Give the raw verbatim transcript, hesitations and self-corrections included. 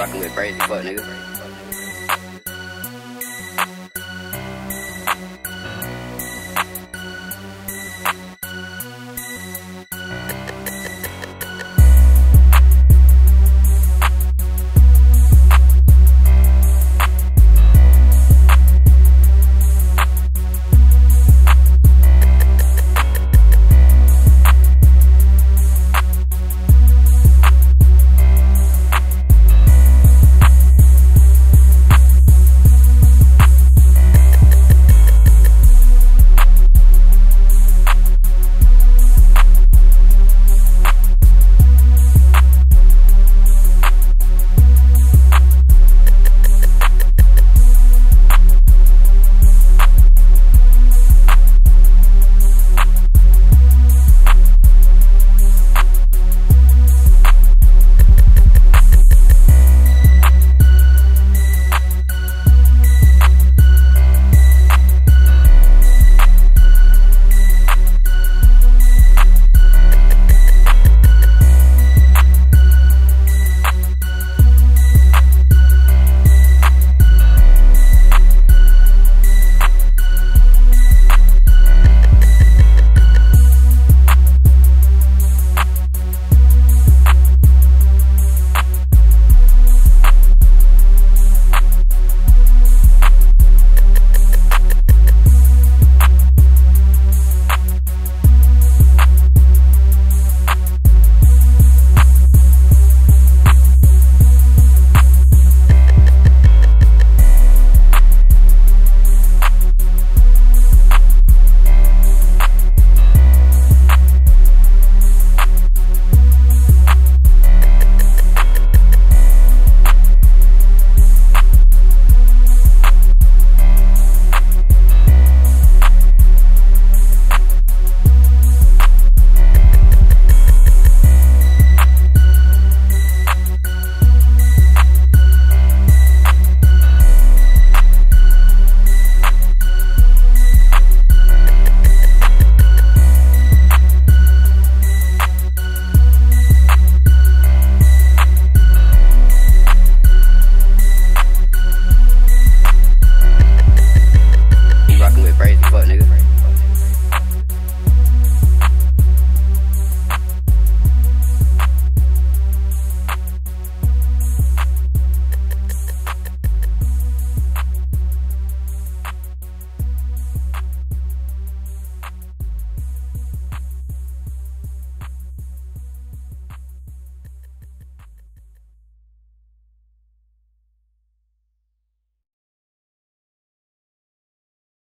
rockin' with Brazy Fuck, nigga.